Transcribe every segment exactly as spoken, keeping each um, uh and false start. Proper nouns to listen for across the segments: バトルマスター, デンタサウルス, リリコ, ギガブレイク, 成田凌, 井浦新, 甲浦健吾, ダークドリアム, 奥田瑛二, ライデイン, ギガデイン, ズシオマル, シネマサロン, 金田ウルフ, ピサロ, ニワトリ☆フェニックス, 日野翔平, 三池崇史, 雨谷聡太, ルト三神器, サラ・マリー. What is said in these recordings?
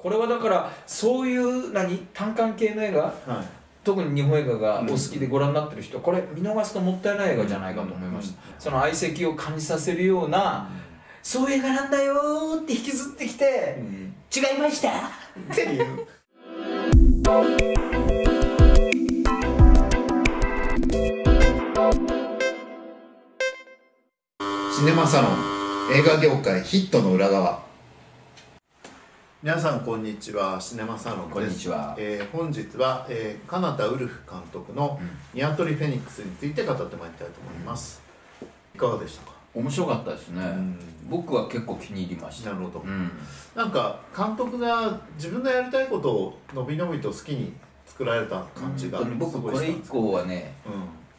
これはだからそういう何単館系の映画、はい、特に日本映画がお好きでご覧になってる人、これ見逃すともったいない映画じゃないかと思いました。その愛席を感じさせるような、うん、そういう映画なんだよーって引きずってきて、うん、違いましたっていうシネマサロン映画業界ヒットの裏側。皆さんこんにちは、シネマサロンこんにちは、えー、本日は、えー、金田ウルフ監督の「ニワトリフェニックス」について語ってまいりたいと思います、うん、いかがでしたか？面白かったですね、うん、僕は結構気に入りました。なるほど、うん、なんか監督が自分がやりたいことをのびのびと好きに作られた感じが、うん、僕これ以降はね、うん、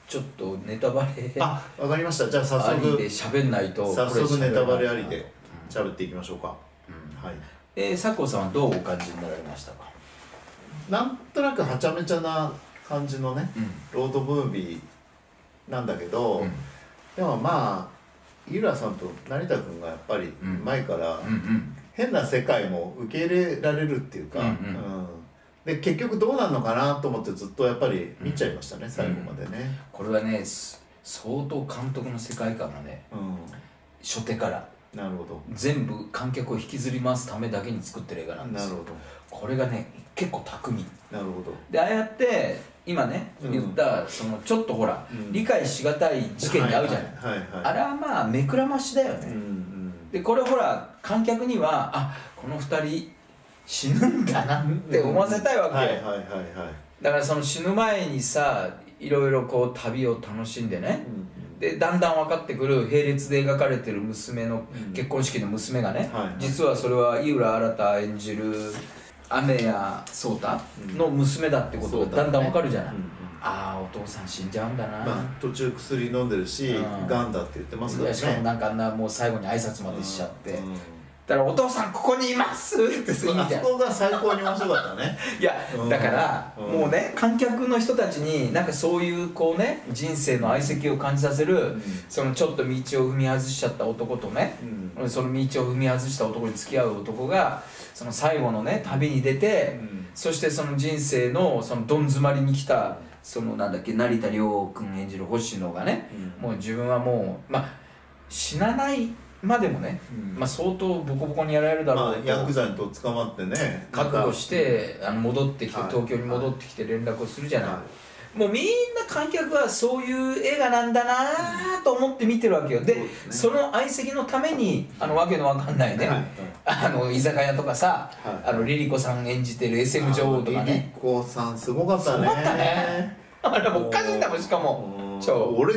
ちょっとネタバレあ、わかりました。じゃあ早速で喋んないと、早速ネタバレありで喋っていきましょうか、うん、はい。えー、佐古さんはどうお感じになられましたか？なんとなくはちゃめちゃな感じのね、うん、ロードムービーなんだけど、うん、でもまあ井浦さんと成田君がやっぱり前から変な世界も受け入れられるっていうか、で結局どうなるのかなと思ってずっとやっぱり見ちゃいましたね、うん、最後までね。これはね相当監督の世界観がね、うん、初手から。なるほど、全部観客を引きずり回すためだけに作ってる映画なんですよ。これがね結構巧み。なるほど。でああやって今ね言った、うん、そのちょっとほら、うん、理解しがたい事件に遭うじゃない。あれはまあ目くらましだよね、うん、うん、でこれほら観客にはあこのふたり死ぬんだなって思わせたいわけよ。だからその死ぬ前にさいろいろこう旅を楽しんでね、うん、でだんだん分かってくる並列で描かれてる娘の結婚式の娘がね、実はそれは井浦新演じる雨谷聡太の娘だってことがだんだん分かるじゃない、うん、ああお父さん死んじゃうんだな、まあ、途中薬飲んでるし、うん、がんだって言ってますからね。しかもなんかあんなもう最後に挨拶までしちゃって、うんうん、だから「お父さんここにいます!」ってすごいみたいな。そこが最高に面白かったねいやだから、うん、もうね観客の人たちになんかそういうこうね人生の愛席を感じさせる、うん、そのちょっと道を踏み外しちゃった男とね、うん、その道を踏み外した男に付き合う男がその最後のね旅に出て、うん、そしてその人生のそのどん詰まりに来たそのなんだっけ成田凌君演じる星野がね、うん、もう自分はもうまあ死なない。まあでもね、まあ相当ボコボコにやられるだろうと、ヤクザにと捕まってね覚悟してあの戻ってきて東京に戻ってきて連絡をするじゃない。もうみんな観客はそういう映画なんだなと思って見てるわけよ。でその相席のためにあのわけのわかんないねあの居酒屋とかさ、あのリリコさん演じてる エスエム 女王とかね、リリコさんすごかったね。すごかったね。あれおかしいんだもん。しかも俺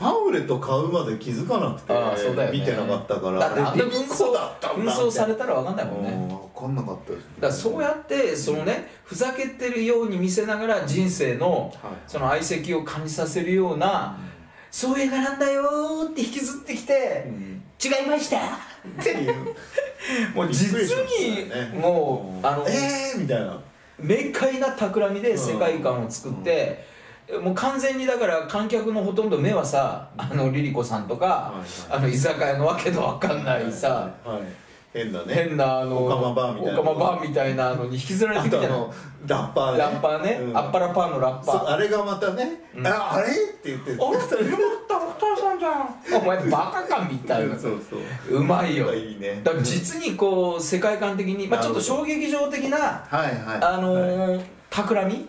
パンフレット買うまで気づかなくて見てなかったから。あれ紛争されたら分かんないもんね。分かんなかったです。だからそうやってそのねふざけてるように見せながら人生のその愛席を感じさせるようなそういう映画なんだよって引きずってきて違いましたっていうもう実にもうあのえーみたいな明快な企みで世界観を作って。もう完全にだから観客のほとんど目はさあのリリコさんとかあの居酒屋のわけのわかんないさ変なね変なあのオカマバーみたいなのに引きずられてきたの。ラッパーねラッパーねアッパラパーのラッパーあれがまたねあれって言って「あれそれもったお父さんじゃんお前バカか」みたいな。うまいよ。だから実にこう世界観的にまあちょっと衝撃場的なあの企み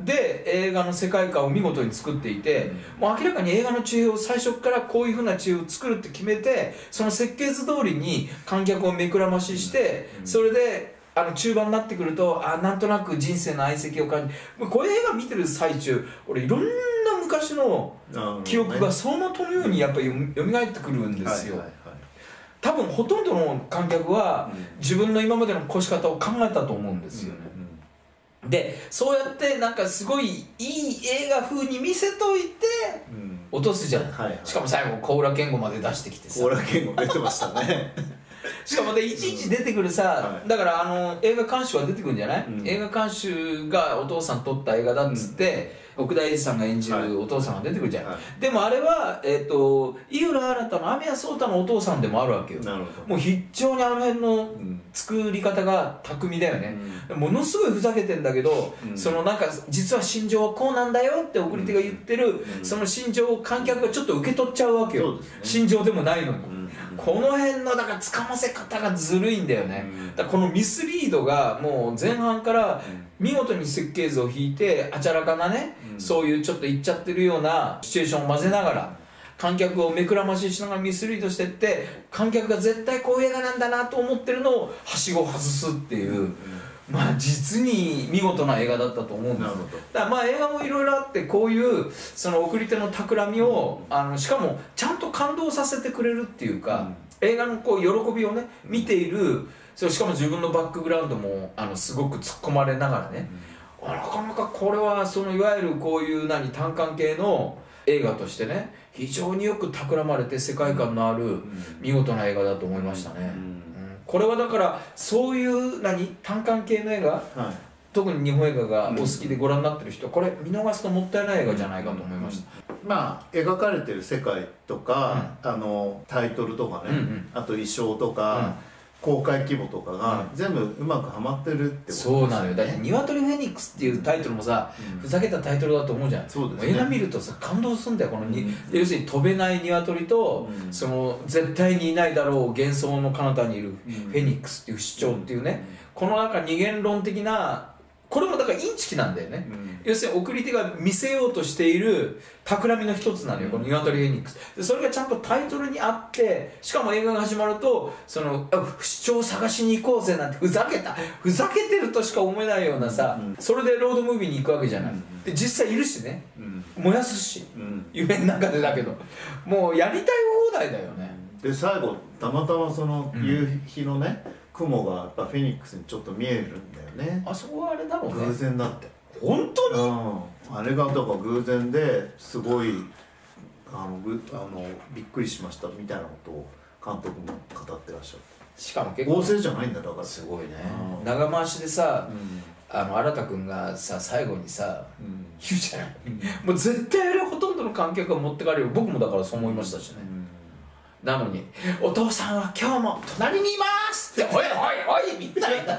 で映画の世界観を見事に作っていて、もう明らかに映画の地平を最初からこういうふうな地平を作るって決めてその設計図通りに観客を目くらましして、うんうん、それであの中盤になってくるとあなんとなく人生の相席を感じ、こういう映画見てる最中俺いろんな昔の記憶がそのとのようにやっぱりよみがえってくるんですよ。多分ほとんどの観客は自分の今までの越し方を考えたと思うんですよね。うんうんでそうやってなんかすごいいい映画風に見せといて落とすじゃん。しかも最後甲浦健吾まで出してきてさ。甲浦健吾出てましたねしかもでいちいち出てくるさ、だからあの映画監修は出てくるんじゃない、映画監修がお父さん撮った映画だっつって奥田瑛二さんが演じるお父さんが出てくるじゃない。でもあれはえっと井浦新の雨谷聡太のお父さんでもあるわけよ。もう非常にあの辺の作り方が巧みだよね。ものすごいふざけてんだけど、そのなんか実は心情はこうなんだよって送り手が言ってるその心情を観客がちょっと受け取っちゃうわけよ。心情でもないのに。この辺のだからつかませ方がずるいんだよね。だからこのミスリードがもう前半から見事に設計図を引いて、あちゃらかなね、そういうちょっといっちゃってるようなシチュエーションを混ぜながら観客を目くらまししながらミスリードしてって、観客が絶対こういう映画なんだなと思ってるのをはしご外すっていう。まあ実に見事な映画だったと思うんですよ。だからまあ映画もいろいろあって、こういうその送り手の企みをあのしかもちゃんと感動させてくれるっていうか、うん、映画のこう喜びをね見ている、それしかも自分のバックグラウンドもあのすごく突っ込まれながらね、うん、なかなかこれはそのいわゆるこういう何単館系の映画としてね非常によく企まれて世界観のある見事な映画だと思いましたね。うんうん、これはだからそういう何単館系の映画、はい、特に日本映画がお好きでご覧になってる人、これ見逃すともったいない映画じゃないかと思いました。まあ描かれてる世界とか、うん、あのタイトルとかね、うんうん、あと衣装とか、うん、公開規模とかが全部うまくはまってるってことですね。そうなのよ。だから「ニワトリフェニックス」っていうタイトルもさ、うん、ふざけたタイトルだと思うじゃん。そうですね、映画見るとさ感動するんだよ。このに、うん、要するに飛べないニワトリと、うん、その絶対にいないだろう幻想の彼方にいるフェニックスっていう主張っていうね、うん、このなんか二元論的な、これもだからインチキなんだよね、うん、要するに送り手が見せようとしている企みの一つなのよ、このニワトリフェニックス。それがちゃんとタイトルにあって、しかも映画が始まるとその主張を探しに行こうぜなんてふざけたふざけてるとしか思えないようなさ、うん、それでロードムービーに行くわけじゃない、うん、で実際いるしね、うん、燃やすし、うん、夢の中でだけどもうやりたい放題だよね。で最後たまたまその夕日のね、うん、雲がやっぱフェニックスにちょっと見えるんだよね。あそこはあれだろうね、偶然だって。本当に、うん、あれがだから偶然ですごいあのぐあのびっくりしましたみたいなことを監督も語ってらっしゃる。しかも結構合成じゃないんだ、だからすごいね、うん、長回しでさ、うん、あの新田君がさ最後にさ、うん、言うじゃない、うん、もう絶対あれほとんどの観客が持ってかれる。僕もだからそう思いましたしね、うん、なのに「お父さんは今日も隣にいます」って「おいおいおい」みたいな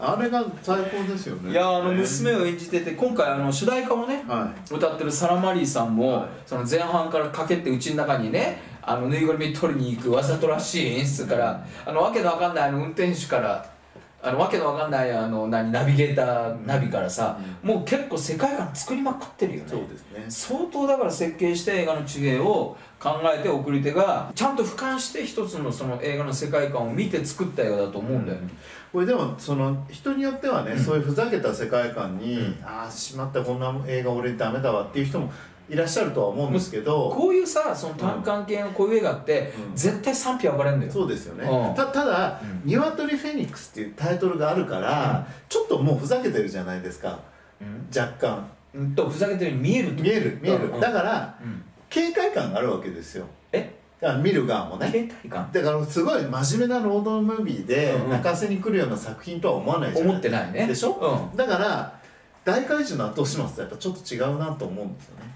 あれが最高ですよね。いやあの娘を演じてて、今回あの主題歌をね、はい、歌ってるサラ・マリーさんも、はい、その前半からかけてうちの中にねあのぬいぐるみ取りに行くわざとらしい演出からあのわけのわかんないあの運転手から。あのわけのわかんないあの何ナビゲーターナビからさ、うん、もう結構世界観作りまくってるよね。そうですね、相当だから設計して映画の地平を考えて送り手がちゃんと俯瞰して一つのその映画の世界観を見て作った映画だと思うんだよね、うん、これでもその人によってはね、うん、そういうふざけた世界観に、うん、ああしまったこんな映画俺ダメだわっていう人もいらっしゃるとは思うんですけど、こういうさその単館系のこういう映画って、うん、絶対賛否分かれるんだよ。そうですよね、うん、た, ただ「ニワトリフェニックス」っていうタイトルがあるから、うん、ちょっともうふざけてるじゃないですか、うん、若干、うん、とふざけてるように見える見える見える、うん、だから、うん、警戒感があるわけですよ。えだから見る側もね、警戒感だからすごい真面目なロードムービーで、うん、泣かせに来るような作品とは思わないじゃないですか。思ってないね、でしょ、うん、だから大怪獣の後始末とやっぱちょっと違うなと思うんですよね。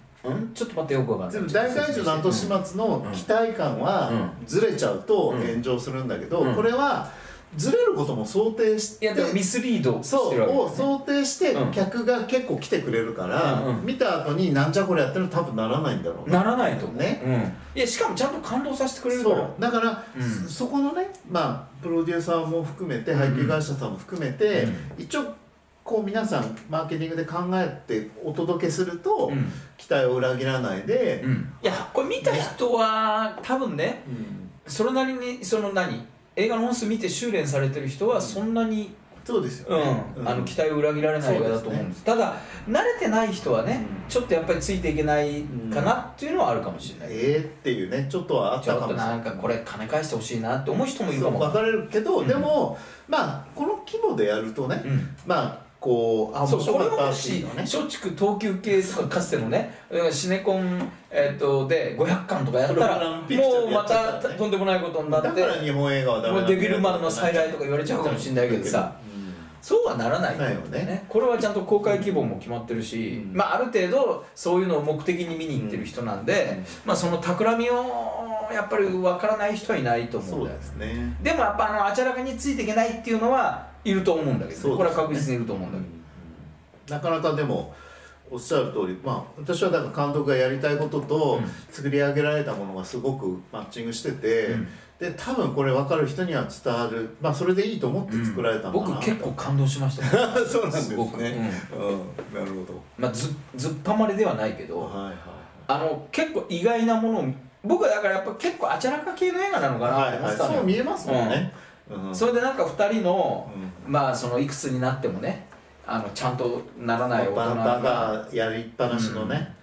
ちょっと待ってよくわかんない。でも大怪獣の後始末の期待感はずれちゃうと炎上するんだけど、これはずれることも想定して、いやでもミスリードしてるわけですね。そうを想定して客が結構来てくれるから、うん、見た後になんじゃこれやってるの多分ならないんだろうな。ならないと思うね、うん、いやしかもちゃんと感動させてくれるから。そうだから、うん、そこのね、まあプロデューサーも含めて配給会社さんも含めて、うん、一応こう皆さんマーケティングで考えてお届けすると、うん、期待を裏切らないで、うん、いやこれ見た人は多分ね、うん、それなりにその何映画の本数見て修練されてる人はそんなにそうですよね、うん、あの期待を裏切られない映画だと思うんです。ただ慣れてない人はね、うん、ちょっとやっぱりついていけないかなっていうのはあるかもしれない、うん、ええー、っていうねちょっとはあったかもしれない。ちょっとなんかこれ金返してほしいなって思う人もいるかも分かれるけど、うん、でもまあこの規模でやるとね、うん、まあこう、あ、そう、これもし松竹東急系とかかつてのねシネコン、えー、とでごひゃっかんとかやったらもうまたとんでもないことになって、だから日本映画はダメだ、デビルマンの再来とか言われちゃうかもしれないけどさ、そうはならないよね。これはちゃんと公開規模も決まってるし、まあある程度そういうのを目的に見に行ってる人なんで、まあその企みをやっぱり分からない人はいないと思うんだよね。でもやっぱあのあちゃらかについていけないっていうのはいると思うんだけど、これは確実にいると思うんだけど、なかなかでもおっしゃる通り、まあ私はだから監督がやりたいことと作り上げられたものがすごくマッチングしてて。で多分これ分かる人には伝わる、まあそれでいいと思って作られたのかな、うん、僕結構感動しましたそうなんですね、うん、なるほど、まあ、ず, ずっぱまりではないけど、あの結構意外なものを僕はだからやっぱ結構あちゃらか系の映画なのかなって思ってたの、はい、はい、そう見えますもんね、うんうん、それでなんかふたりの、うん、まあそのいくつになってもね、あのちゃんとならない大人がやりっぱなしのね、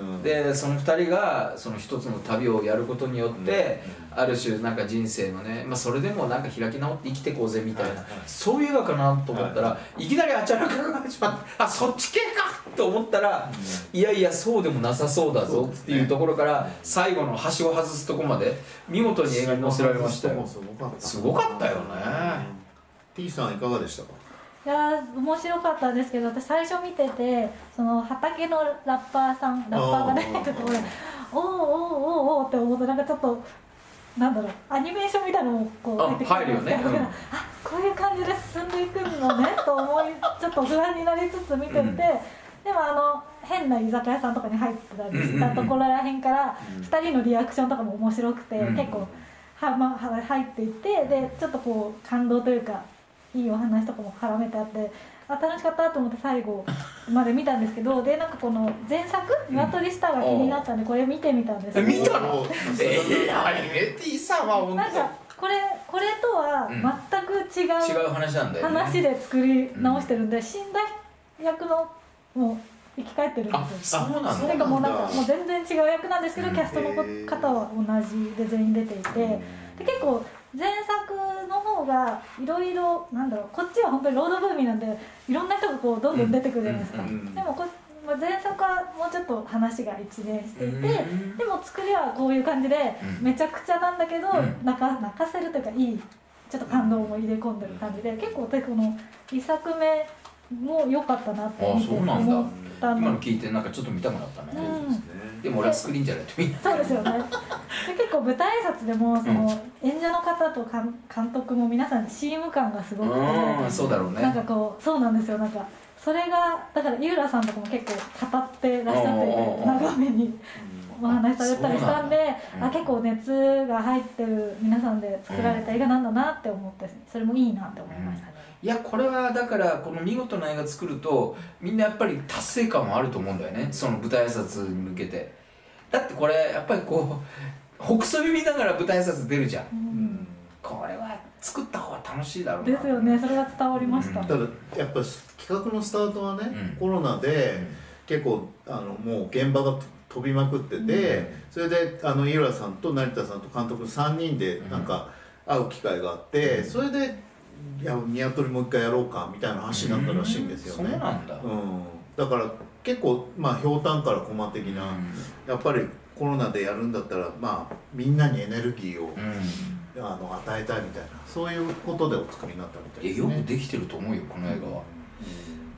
うん、でそのふたりがその一つの旅をやることによって、うん、ある種なんか人生のね、まあ、それでもなんか開き直って生きてこうぜみたいな、はい、はい、そういう映画かなと思ったら、はい、いきなりあちゃらかが始まって、あ、そっち系かと思ったら、うん、いやいやそうでもなさそうだぞっていうところから、ね、最後の端を外すとこまで見事に映画に載せられましたよ。すごかったよね。 T さんいかがでしたか？いや面白かったんですけど、私最初見てて、その畑のラッパーさんラッパーが出てくるところで「おーおーおーおー」って思うと、なんかちょっとなんだろう、アニメーションみたいなのもこう出てきてるんですけど、あ、ね、うん、あこういう感じで進んでいくのねと思い、ちょっと不安になりつつ見てて、うん、でもあの変な居酒屋さんとかに入ってたりしたところらへんからふたりのリアクションとかも面白くて、うん、結構は、ま、は入っていって、でちょっとこう感動というか。いいお話とかも絡めてあって、あ、楽しかったと思って最後まで見たんですけど、でなんかこの前作「鶏下」が気になったんで、これ見てみたんですけど、見たの？えー、アニメTさんは本当になんかこれこれとは全く違う、うん、違う話なんだよね、話で作り直してるんで、死んだ役のもう生き返ってるんですよ。あ、そうなんだ。なんかもうなんかもう全然違う役なんですけど、キャストの方は同じで全員出ていて、で結構前作の方がいろいろなんだろう、こっちは本当にロードブーミーなんでいろんな人がこうどんどん出てくるじゃないですか。でもこ前作はもうちょっと話が一連していて、でも作りはこういう感じでめちゃくちゃなんだけど、泣か、泣かせるというか、いいちょっと感動も入れ込んでる感じで、結構私このいっさくめも良かったなって思ったの。今の聞いてなんかちょっと見たくなったね。でも俺はスクリーンじゃないと見ない。そうですよね。結構舞台挨拶でもその演者の方と監督も皆さんチーム感がすごくて、そうだろうね。なんかこう、そうなんですよ、なんかそれがだから井浦さんとかも結構語ってらっしゃって長めにお話しされたりしたんで、あ、結構熱が入ってる皆さんで作られた映画なんだなって思って、それもいいなって思いましたね。いや、これはだからこの見事な映画作るとみんなやっぱり達成感もあると思うんだよね、その舞台挨拶に向けて。だってこれやっぱりこうほくそび見ながら舞台挨拶出るじゃん、うん、これは作った方が楽しいだろうなですよね。それが伝わりました、うん、ただやっぱ企画のスタートはね、うん、コロナで結構あのもう現場が飛びまくってて、うん、それであの井浦さんと成田さんと監督さんにんでなんか会う機会があって、うん、それでいやニワトリもう一回やろうかみたいな話になったらしいんですよね。そうなんだ、うん、だから結構まあひょうたんから駒的な、うん、やっぱりコロナでやるんだったらまあみんなにエネルギーを、うん、あの与えたいみたいな、そういうことでお作りになったみたいですね。いや、よくできてると思うよこの映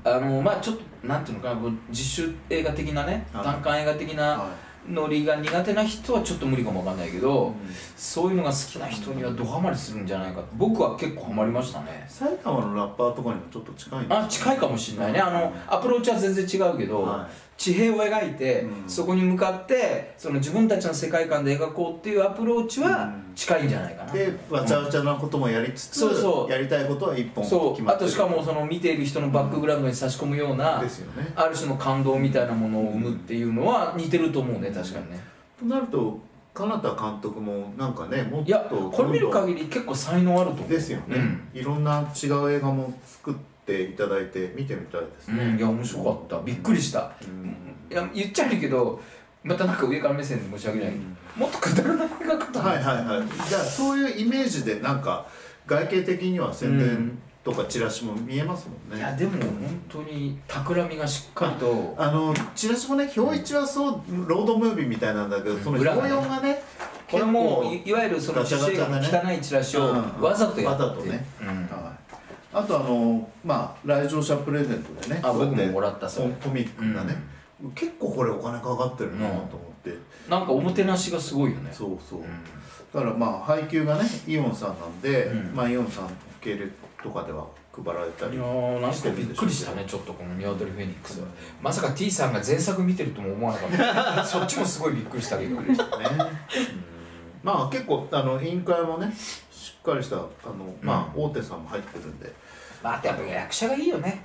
画は、うん、あのまあちょっとなんていうのかな、実習映画的なね、単館映画的なノリが苦手な人はちょっと無理かもわかんないけど、うん、そういうのが好きな人にはドハマりするんじゃないかと。僕は結構ハマりましたね。埼玉のラッパーとかにもちょっと近いんです、ね、あ、近いかもしれないね。あのアプローチは全然違うけど、はい、地平を描いて、うん、そこに向かってその自分たちの世界観で描こうっていうアプローチは近いんじゃないかな、うん、でわちゃわちゃなこともやりつつ、うん、そうそう、やりたいことは一本決まってる。そう、あとしかもその見ている人のバックグラウンドに差し込むような、うんですよね、ある種の感動みたいなものを生むっていうのは似てると思うね。確かにね。となると金田監督もなんかね、もっといやこれ見る限り結構才能あると思うですよね、うん、いろんな違う映画も作っていただいて見てみたいですね、うん、いや面白かった、びっくりした、うん、いや言っちゃうけどまたなんか上から目線で申し訳ない、うん、もっとくだらない映画かと思うんですよ。はいはいはい。じゃあそういうイメージでなんか外形的には宣伝、うんとかチラシも見えますもんね。いやでも本当に企みがしっかりと、あのチラシもね、表一はそうロードムービーみたいなんだけど、その表よんがね、これもいわゆるその汚いチラシをわざとやって、あとあのまあ来場者プレゼントでね、僕ももらったそうコミックがね、結構これお金かかってるなと思って、なんかおもてなしがすごいよね。そうそう。だからまあ配給がねイオンさんなんで、まあイオンさん系列とかでは配られたりしてるんでしょうけど、びっくりしたね、ちょっとこのニワトリフェニックスは。まさか T さんが前作見てるとも思わなかった。そっちもすごいびっくりしたけど。まあ結構あの委員会もねしっかりしたあのまあ大手さんも入ってるんで。まあやっぱ役者がいいよね。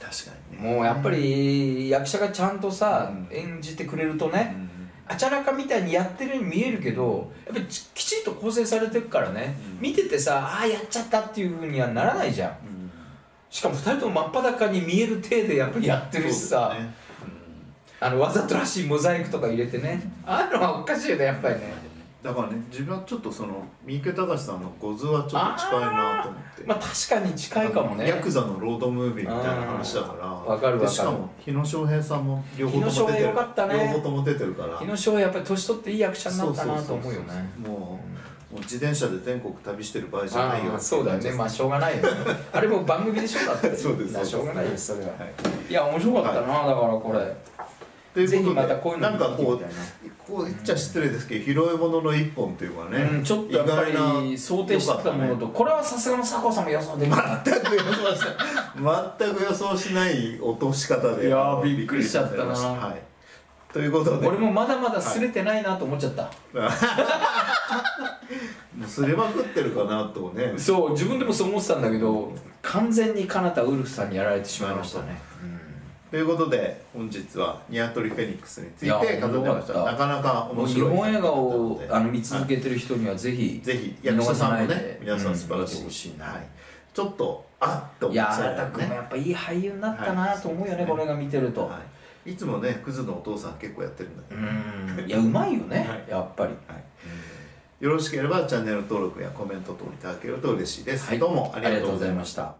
確かにね。もうやっぱり役者がちゃんとさ演じてくれるとね。あちゃらかみたいにやってるように見えるけど、やっぱりきちんと構成されてるからね、うん、見ててさああやっちゃったっていうふうにはならないじゃん、うん、しかもふたりとも真っ裸に見える体でやっぱりやってるしさ、ね、うん、あのわざとらしいモザイクとか入れてね、ああいうのはおかしいよねやっぱりね。だからね自分はちょっとその三池崇史さんの五図はちょっと近いなと思って、まあ確かに近いかもね、ヤクザのロードムービーみたいな話だから。わかるわかる。しかも日野翔平さんも両方とも出てる、両方とも出てるから、日野翔平やっぱり年取っていい役者になったなと思うよね。もう自転車で全国旅してる場合じゃないよ。そうだよね、まあしょうがないよね、あれも番組でしょだって。そうです、しょうがないです、それは。いや面白かったな、だからこれぜひまたこういうの見てみたいな。こう言っちゃ失礼ですけど、拾い物の一本というかね、うん、ちょっとやっぱり想定してたものと、ね、これはさすがの佐藤さんも予想できない、全く予想しない全く予想しない落とし方で、いやびっくりしちゃったな、はい、ということで俺もまだまだ擦れてないなと思っちゃった、はい、もう擦れまくってるかなとね。そう、自分でもそう思ってたんだけど、完全にかなたウルフさんにやられてしまいましたね、うん。ということで本日はニワトリフェニックスについて語ってました。なかなか面白い。日本映画をあの見続けてる人にはぜひぜひ役者さんもね、皆さん素晴らしい、ちょっとあっと思いましたね。いや、新田君もやっぱいい俳優になったなと思うよね、これが見てると。いつもねクズのお父さん結構やってるんだけど、いやうまいよねやっぱり。よろしければチャンネル登録やコメント等いただけると嬉しいです。どうもありがとうございました。